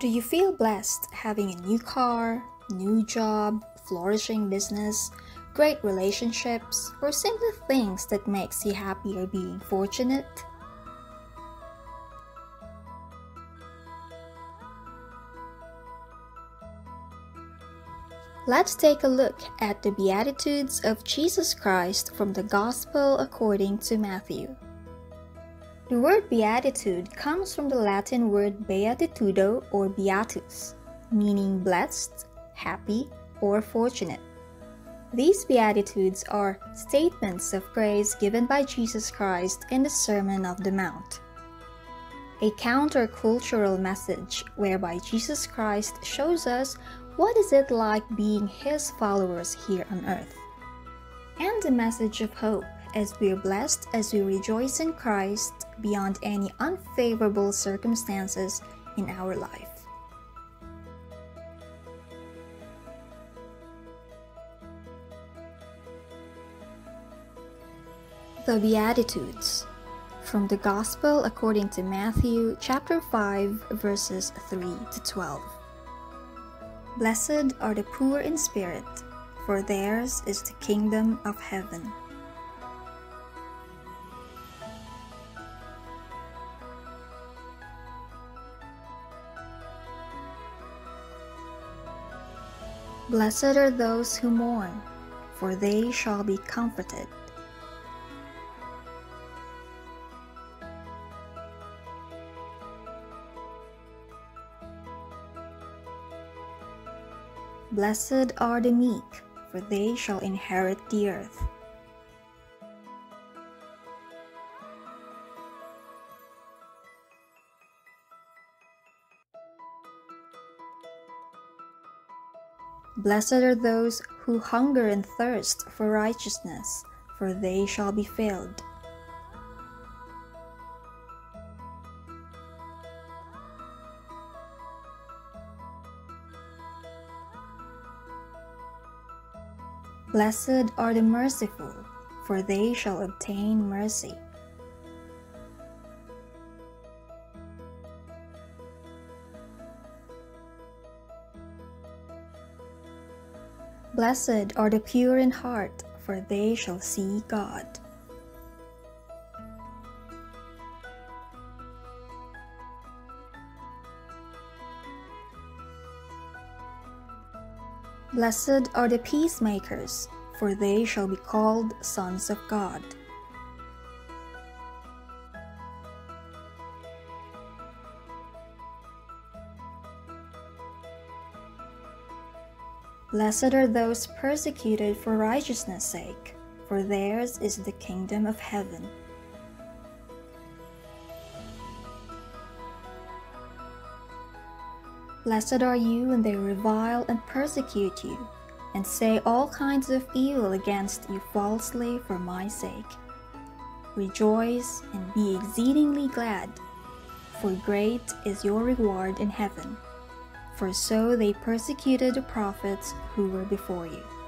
Do you feel blessed having a new car, new job, flourishing business, great relationships, or simply things that makes you happy or being fortunate? Let's take a look at the Beatitudes of Jesus Christ from the Gospel according to Matthew. The word beatitude comes from the Latin word beatitudo or beatus, meaning blessed, happy, or fortunate. These Beatitudes are statements of praise given by Jesus Christ in the Sermon on the Mount, a counter-cultural message whereby Jesus Christ shows us what is it like being His followers here on earth, and a message of hope as we are blessed as we rejoice in Christ beyond any unfavorable circumstances in our life. The Beatitudes from the Gospel according to Matthew chapter 5 verses 3 to 12. Blessed are the poor in spirit, for theirs is the kingdom of heaven. Blessed are those who mourn, for they shall be comforted. Blessed are the meek, for they shall inherit the earth. Blessed are those who hunger and thirst for righteousness, for they shall be filled. Blessed are the merciful, for they shall obtain mercy. Blessed are the pure in heart, for they shall see God. Blessed are the peacemakers, for they shall be called sons of God. Blessed are those persecuted for righteousness' sake, for theirs is the kingdom of heaven. Blessed are you when they revile and persecute you, and say all kinds of evil against you falsely for my sake. Rejoice and be exceedingly glad, for great is your reward in heaven. For so they persecuted the prophets who were before you.